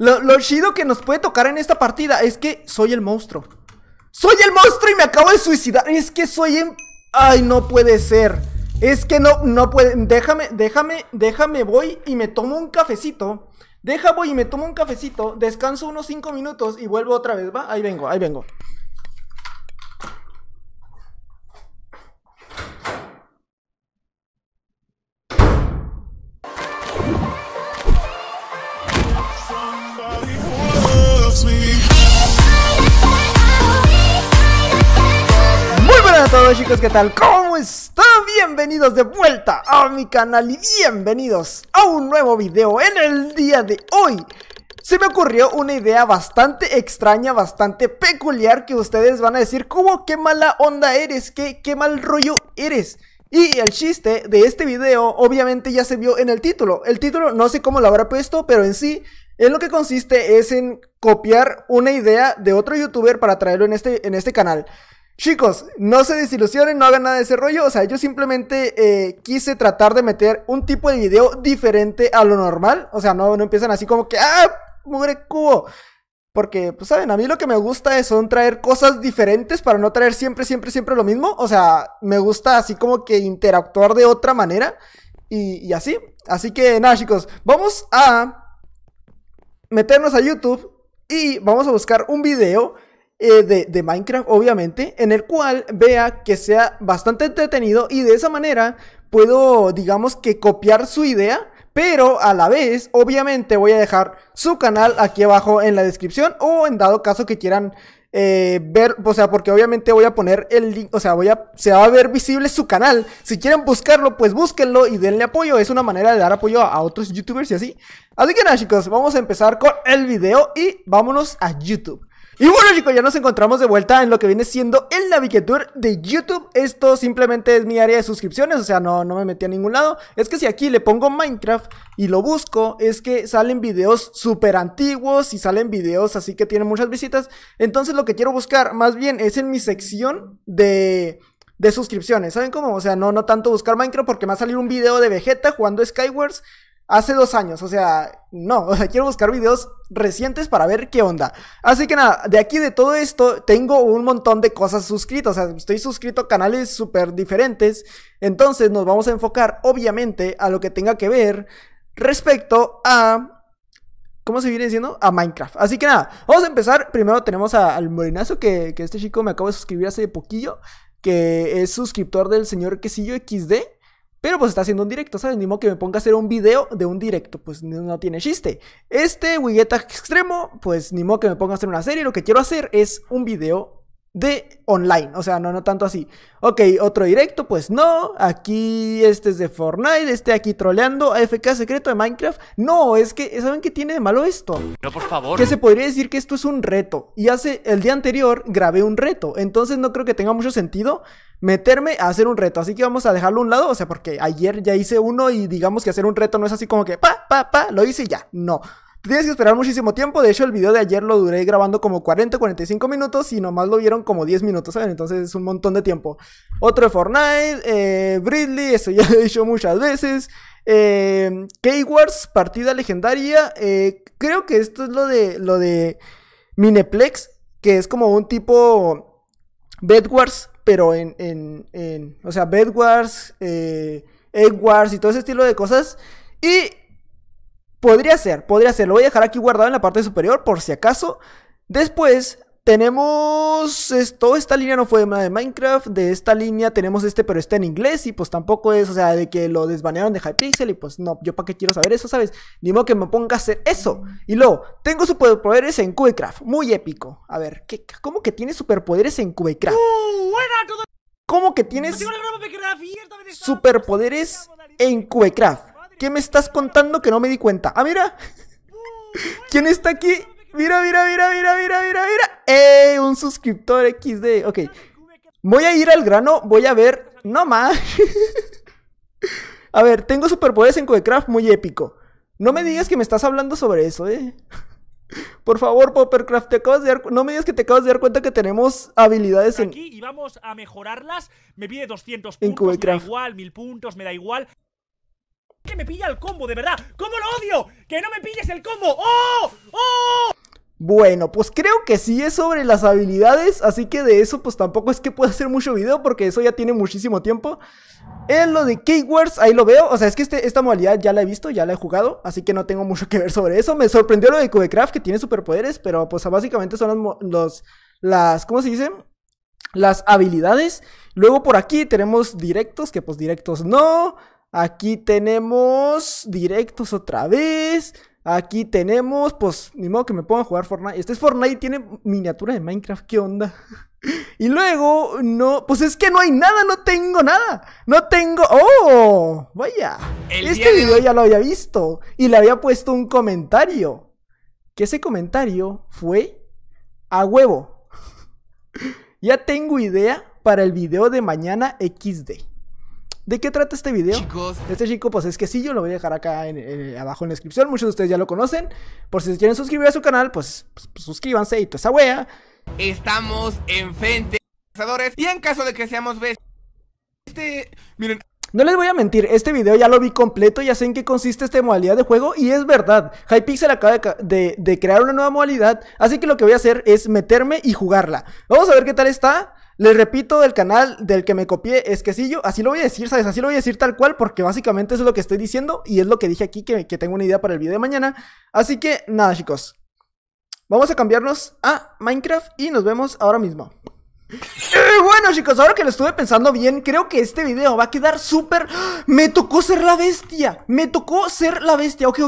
Lo chido que nos puede tocar en esta partida es que soy el monstruo. ¡Soy el monstruo y me acabo de suicidar! Es que soy en... ¡Ay, no puede ser! Es que no puede... Déjame, voy y me tomo un cafecito. Voy y me tomo un cafecito. Descanso unos 5 minutos y vuelvo otra vez, ¿va? Ahí vengo, ahí vengo. Hola chicos, ¿qué tal? ¿Cómo están? Bienvenidos de vuelta a mi canal y bienvenidos a un nuevo video. En el día de hoy se me ocurrió una idea bastante extraña, bastante peculiar, que ustedes van a decir, ¿cómo? ¿Qué mala onda eres? ¿Qué mal rollo eres? Y el chiste de este video obviamente ya se vio en el título. El título no sé cómo lo habrá puesto, pero en sí... en lo que consiste es en copiar una idea de otro youtuber para traerlo en este canal. Chicos, no se desilusionen, no hagan nada de ese rollo. O sea, yo simplemente quise tratar de meter un tipo de video diferente a lo normal. O sea, no empiezan así como que ¡ah! ¡Mugre cubo! Porque, pues saben, a mí lo que me gusta son traer cosas diferentes para no traer siempre lo mismo. O sea, me gusta así como que interactuar de otra manera y así. Así que nada, chicos, vamos a meternos a YouTube y vamos a buscar un video de Minecraft, obviamente, en el cual vea que sea bastante entretenido y de esa manera puedo, digamos que, copiar su idea, pero a la vez, obviamente, voy a dejar su canal aquí abajo en la descripción o en dado caso que quieran ver, o sea, porque obviamente voy a poner el link, o sea, se va a ver visible su canal. Si quieren buscarlo, pues búsquenlo y denle apoyo, es una manera de dar apoyo a otros youtubers y así. Así que nada, chicos, vamos a empezar con el video y vámonos a YouTube. Y bueno, chicos, ya nos encontramos de vuelta en lo que viene siendo el navigator de YouTube. Esto simplemente es mi área de suscripciones, o sea, no me metí a ningún lado. Es que si aquí le pongo Minecraft y lo busco, es que salen videos súper antiguos y salen videos así que tienen muchas visitas. Entonces lo que quiero buscar más bien es en mi sección de suscripciones, ¿saben cómo? O sea, no tanto buscar Minecraft porque me va a salir un video de Vegeta jugando Skywars hace 2 años, o sea, no, o sea, quiero buscar videos recientes para ver qué onda. Así que nada, de aquí de todo esto tengo un montón de cosas suscritas, o sea, estoy suscrito a canales súper diferentes. Entonces nos vamos a enfocar, obviamente, a lo que tenga que ver respecto a... ¿cómo se viene diciendo? A Minecraft. Así que nada, vamos a empezar. Primero tenemos al Morenazo, que este chico me acabo de suscribir hace poquillo, que es suscriptor del señor Quesillo XD. Pero pues está haciendo un directo, ¿sabes? Ni modo que me ponga a hacer un video de un directo, pues no tiene chiste. Este Wigueta Extremo, pues ni modo que me ponga a hacer una serie. Lo que quiero hacer es un video de online, o sea, no tanto así. Ok, otro directo, pues no. Aquí este es de Fortnite, este aquí troleando, AFK secreto de Minecraft. No, es que, ¿saben qué tiene de malo esto? No, por favor. Que se podría decir que esto es un reto. Y el día anterior grabé un reto, entonces no creo que tenga mucho sentido meterme a hacer un reto, así que vamos a dejarlo a un lado. O sea, porque ayer ya hice uno y digamos que hacer un reto no es así como que lo hice y ya, no. Tienes que esperar muchísimo tiempo. De hecho, el video de ayer lo duré grabando como 40-45 minutos y nomás lo vieron como 10 minutos, ¿saben? Entonces es un montón de tiempo. Otro de Fortnite, Bridley, eso ya lo he dicho muchas veces. K-Wars, partida legendaria. Creo que esto es lo de Mineplex, que es como un tipo Bedwars, pero o sea, Bedwars, Egg Wars y todo ese estilo de cosas. Y podría ser, lo voy a dejar aquí guardado en la parte superior por si acaso. Después tenemos esto, esta línea no fue de Minecraft, de esta línea tenemos este, pero está en inglés y pues tampoco es, o sea, de que lo desbanearon de Hypixel y pues no, yo para qué quiero saber eso, ¿sabes? Ni modo que me ponga a hacer eso. Y luego, tengo superpoderes en QuesilloFun, muy épico. A ver, ¿cómo que tiene superpoderes en QuesilloFun? ¿Cómo que tienes superpoderes en QuesilloFun? ¿Qué me estás contando que no me di cuenta? Ah, mira. ¿Quién está aquí? Mira. ¡Ey! Un suscriptor XD. Ok. Voy a ir al grano. Voy a ver. No más. A ver, tengo superpoderes en QuesilloFun muy épico. No me digas que me estás hablando sobre eso, Por favor, poppercraft, no me digas que te acabas de dar cuenta que tenemos habilidades en... aquí y vamos a mejorarlas. Me pide 200 puntos, me da igual, 1000 puntos, me da igual. Que me pilla el combo, de verdad. ¿Cómo lo odio? ¡Que no me pilles el combo! ¡Oh! ¡Oh! Bueno, pues creo que sí es sobre las habilidades, así que de eso pues tampoco es que pueda hacer mucho video porque eso ya tiene muchísimo tiempo. En lo de keywords, ahí lo veo, o sea, es que esta modalidad ya la he visto, ya la he jugado, así que no tengo mucho que ver sobre eso. Me sorprendió lo de QuesilloFun, que tiene superpoderes, pero pues básicamente son las ¿cómo se dice? Las habilidades. Luego por aquí tenemos directos, que pues directos no. Aquí tenemos directos otra vez. Aquí tenemos, pues, ni modo que me pongan a jugar Fortnite. Este es Fortnite, tiene miniatura de Minecraft, ¿qué onda? Y luego, no, pues es que no hay nada, no tengo nada. No tengo, ¡oh! Vaya, este video ya lo había visto y le había puesto un comentario. Que ese comentario fue a huevo. Ya tengo idea para el video de mañana XD. ¿De qué trata este video? Chicos. Este chico, pues es que sí, yo lo voy a dejar acá abajo en la descripción. Muchos de ustedes ya lo conocen. Por si quieren suscribir a su canal, pues suscríbanse y toda esa wea. Estamos enfrente de cazadores. Y en caso de que seamos bestias, miren. No les voy a mentir, este video ya lo vi completo, ya sé en qué consiste esta modalidad de juego y es verdad, Hypixel acaba de crear una nueva modalidad, así que lo que voy a hacer es meterme y jugarla. Vamos a ver qué tal está. Les repito, el canal del que me copié es Quesillo, así lo voy a decir, ¿sabes? Así lo voy a decir tal cual, porque básicamente eso es lo que estoy diciendo y es lo que dije aquí, que tengo una idea para el video de mañana. Así que nada, chicos, vamos a cambiarnos a Minecraft y nos vemos ahora mismo. Bueno, chicos, ahora que lo estuve pensando bien, creo que este video va a quedar súper... Me tocó ser la bestia. Me tocó ser la bestia. Ok,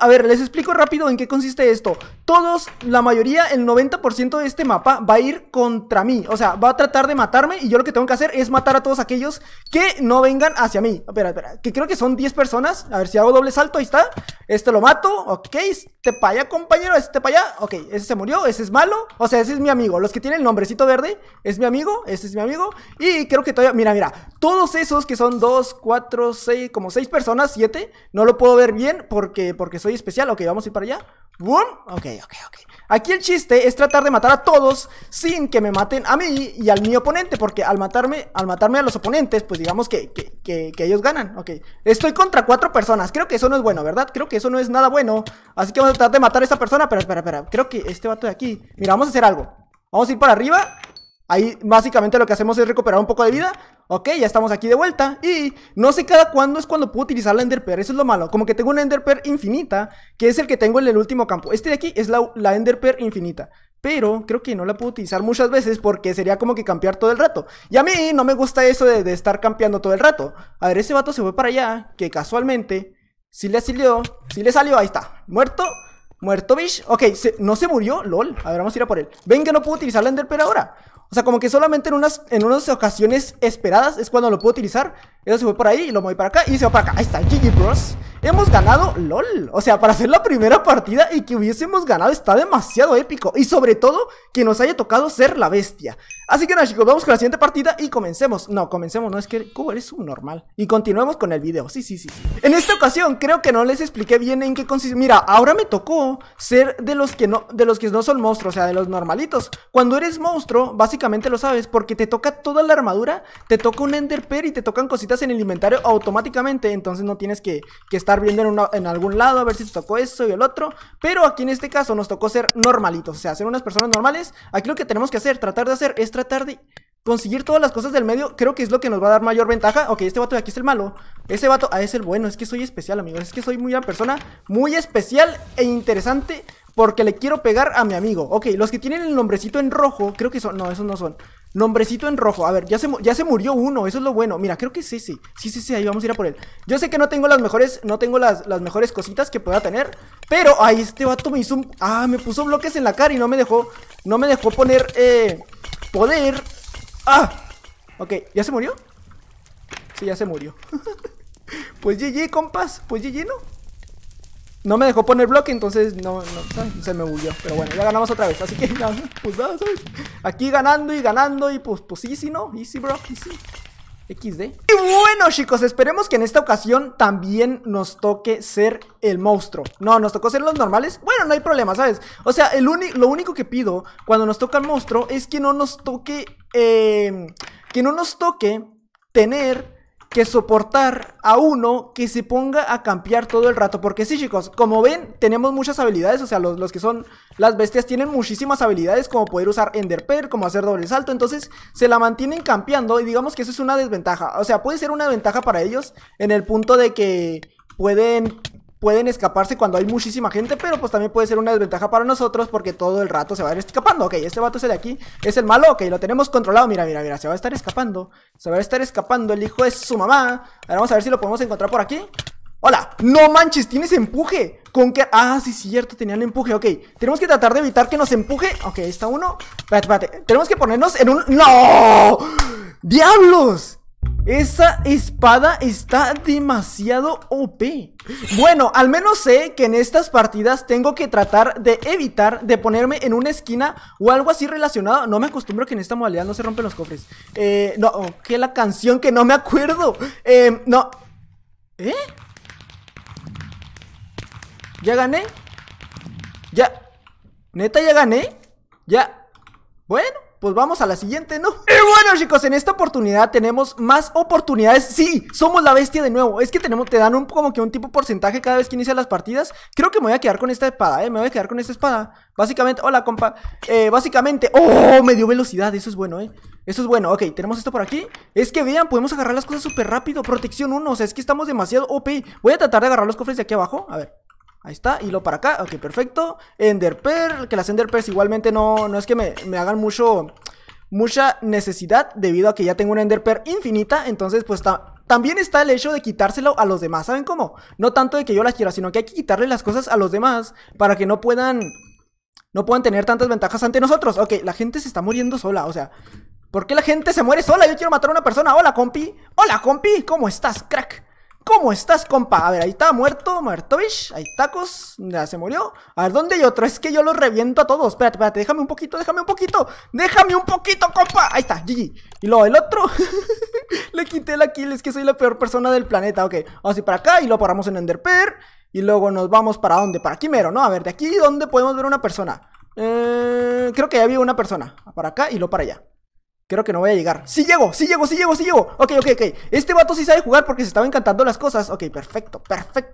a ver, les explico rápido en qué consiste esto. Todos, la mayoría, el 90% de este mapa va a ir contra mí. O sea, va a tratar de matarme y yo lo que tengo que hacer es matar a todos aquellos que no vengan hacia mí. Espera, que creo que son 10 personas. A ver, si hago doble salto, ahí está. Este lo mato, ok, este para allá, compañero. Este para allá, ok, ese se murió, ese es malo. O sea, ese es mi amigo, los que tienen el nombrecito verde es mi amigo, este es mi amigo. Y creo que todavía, mira, todos esos que son 2, 4, 6, como 6 personas, 7, no lo puedo ver bien porque soy especial. Ok, vamos a ir para allá. Boom, ok. Aquí el chiste es tratar de matar a todos sin que me maten a mí y al mi oponente, porque al matarme a los oponentes, pues digamos que ellos ganan. Ok, estoy contra 4 personas, creo que eso no es bueno, ¿verdad? Creo que eso no es nada bueno, así que vamos a tratar de matar a esta persona. Pero espera, creo que este vato de aquí, mira, vamos a hacer algo. Vamos a ir para arriba. Ahí básicamente lo que hacemos es recuperar un poco de vida. Ok, ya estamos aquí de vuelta. Y no sé cada cuándo es cuando puedo utilizar la Ender Pearl. Eso es lo malo, como que tengo una Ender Pearl infinita, que es el que tengo en el último campo. Este de aquí es la Ender Pearl infinita, pero creo que no la puedo utilizar muchas veces porque sería como que campear todo el rato, y a mí no me gusta eso de estar campeando todo el rato. A ver, ese vato se fue para allá, que casualmente sí le salió, ahí está, muerto. Muerto, bitch. Ok, no se murió, lol. A ver, vamos a ir a por él. Ven que no puedo utilizar la Ender Pearl ahora. O sea, como que solamente en unas ocasiones esperadas es cuando lo puedo utilizar. Eso se fue por ahí y lo moví para acá y se va para acá. Ahí está, GG Bros. Hemos ganado, lol. O sea, para hacer la primera partida y que hubiésemos ganado está demasiado épico. Y sobre todo, que nos haya tocado ser la bestia. Así que nada, chicos, vamos con la siguiente partida y comencemos. No, comencemos, no, es que... ¿Cómo eres un normal? Y continuemos con el video, sí. En esta ocasión creo que no les expliqué bien en qué consiste. Mira, ahora me tocó ser de los que no son monstruos, o sea, de los normalitos. Cuando eres monstruo, básicamente lo sabes, porque te toca toda la armadura, te toca un Ender Pearl y te tocan cositas en el inventario automáticamente. Entonces no tienes que estar viendo en algún lado a ver si te tocó eso y el otro. Pero aquí en este caso nos tocó ser normalitos, o sea, ser unas personas normales. Aquí lo que tenemos que tratar de conseguir todas las cosas del medio. Creo que es lo que nos va a dar mayor ventaja. Ok, este vato de aquí es el malo. Ese vato es el bueno. Es que soy especial, amigos. Es que soy una persona muy especial e interesante, porque le quiero pegar a mi amigo. Ok, los que tienen el nombrecito en rojo, creo que son... No, esos no son. Nombrecito en rojo. A ver, ya se murió uno. Eso es lo bueno. Mira, creo que es ese. Sí, ahí vamos a ir a por él. Yo sé que no tengo las mejores cositas que pueda tener, pero... Ay, este vato me hizo un... Ah, me puso bloques en la cara y no me dejó poner... poder... ¡Ah! Ok, ¿ya se murió? Sí, ya se murió. Pues GG, compas. Pues GG, ¿no? No me dejó poner bloque, entonces no, se me bugueó. Pero bueno, ya ganamos otra vez, así que ya, pues nada, ¿sabes? Aquí ganando y ganando y pues easy, ¿no? Easy, bro, easy. XD. Y bueno, chicos, esperemos que en esta ocasión también nos toque ser el monstruo. No, nos tocó ser los normales. Bueno, no hay problema, ¿sabes? O sea, lo único que pido cuando nos toca el monstruo es que no nos toque tener que soportar a uno que se ponga a campear todo el rato. Porque sí, chicos, como ven, tenemos muchas habilidades. O sea, los que son las bestias tienen muchísimas habilidades, como poder usar Ender Pearl, como hacer doble salto. Entonces se la mantienen campeando y digamos que eso es una desventaja. O sea, puede ser una ventaja para ellos en el punto de que pueden escaparse cuando hay muchísima gente, pero pues también puede ser una desventaja para nosotros porque todo el rato se va a ir escapando. Ok, este vato es el de aquí, es el malo, ok, lo tenemos controlado. Mira, mira, mira, se va a estar escapando. Se va a estar escapando, el hijo es su mamá. Ahora vamos a ver si lo podemos encontrar por aquí. ¡Hola! ¡No manches! ¡Tienes empuje! ¿Con qué? Ah, sí, cierto, tenían empuje, ok. Tenemos que tratar de evitar que nos empuje. Ok, ahí está uno. Espérate, espérate, tenemos que ponernos en un... ¡No! ¡Diablos! Esa espada está demasiado OP. Bueno, al menos sé que en estas partidas tengo que tratar de evitar de ponerme en una esquina o algo así relacionado. No me acostumbro que en esta modalidad no se rompen los cofres. No, que la canción que no me acuerdo. No. ¿Eh? ¿Ya gané? ¿Ya? ¿Neta ya gané? ¿Ya? Bueno, pues vamos a la siguiente, ¿no? Y bueno, chicos, en esta oportunidad tenemos más oportunidades. Sí, somos la bestia de nuevo. Es que tenemos, te dan un, como que un tipo porcentaje cada vez que inicias las partidas. Creo que me voy a quedar con esta espada, me voy a quedar con esta espada. Básicamente, hola, compa. Básicamente, oh, me dio velocidad. Eso es bueno, eso es bueno. Ok, tenemos esto por aquí. Es que vean, podemos agarrar las cosas súper rápido. Protección 1, o sea, es que estamos demasiado OP. Voy a tratar de agarrar los cofres de aquí abajo. A ver. Ahí está, hilo para acá, ok, perfecto. Ender Pearl, que las Ender Pearls igualmente no es que me hagan mucha necesidad, debido a que ya tengo una Ender Pearl infinita. Entonces pues también está el hecho de quitárselo a los demás, ¿saben cómo? No tanto de que yo las quiera, sino que hay que quitarle las cosas a los demás para que no puedan tener tantas ventajas ante nosotros. Ok, la gente se está muriendo sola, o sea, ¿por qué la gente se muere sola? Yo quiero matar a una persona. Hola, compi. Hola, compi, ¿cómo estás, crack? ¿Cómo estás, compa? A ver, ahí está, muerto, bish. Ahí tacos, ya se murió. A ver, ¿dónde hay otro? Es que yo los reviento a todos. Espérate, espérate, déjame un poquito, compa. Ahí está, GG. Y luego el otro. Le quité la kill, es que soy la peor persona del planeta. Ok, vamos a ir para acá y lo paramos en Ender Pearl. Y luego nos vamos para dónde, para aquí mero, ¿no? A ver, de aquí, ¿dónde podemos ver una persona? Creo que ya había una persona. Para acá y luego para allá. Creo que no voy a llegar. Sí llego. Ok. Este vato sí sabe jugar porque se estaba encantando las cosas. Ok, perfecto,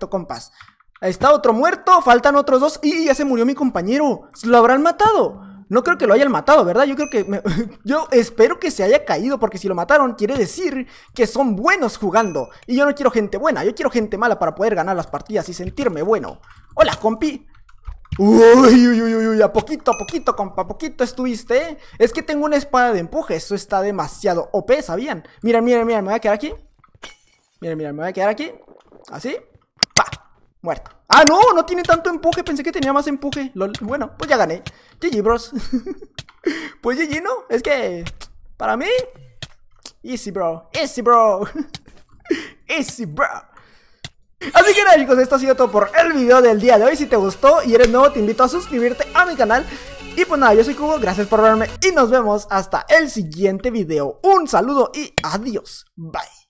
compas. Ahí está otro muerto. Faltan otros dos. Y ya se murió mi compañero. ¿Lo habrán matado? No creo que lo hayan matado, ¿verdad? Yo creo que... yo espero que se haya caído, porque si lo mataron quiere decir que son buenos jugando. Y yo no quiero gente buena, yo quiero gente mala para poder ganar las partidas y sentirme bueno. Hola, compi. Uy, a poquito, compa, poquito estuviste, ¿eh? Es que tengo una espada de empuje, eso está demasiado OP, ¿sabían? Miren, me voy a quedar aquí. Me voy a quedar aquí. Así. ¡Pa! Muerto. ¡Ah, no! No tiene tanto empuje, pensé que tenía más empuje. Lol. Bueno, pues ya gané. GG, bros. Pues GG, ¿no? Es que, para mí, easy, bro. Así que nada, chicos, esto ha sido todo por el video del día de hoy. Si te gustó y eres nuevo, te invito a suscribirte a mi canal. Y pues nada, yo soy Cubo, gracias por verme y nos vemos hasta el siguiente video. Un saludo y adiós, bye.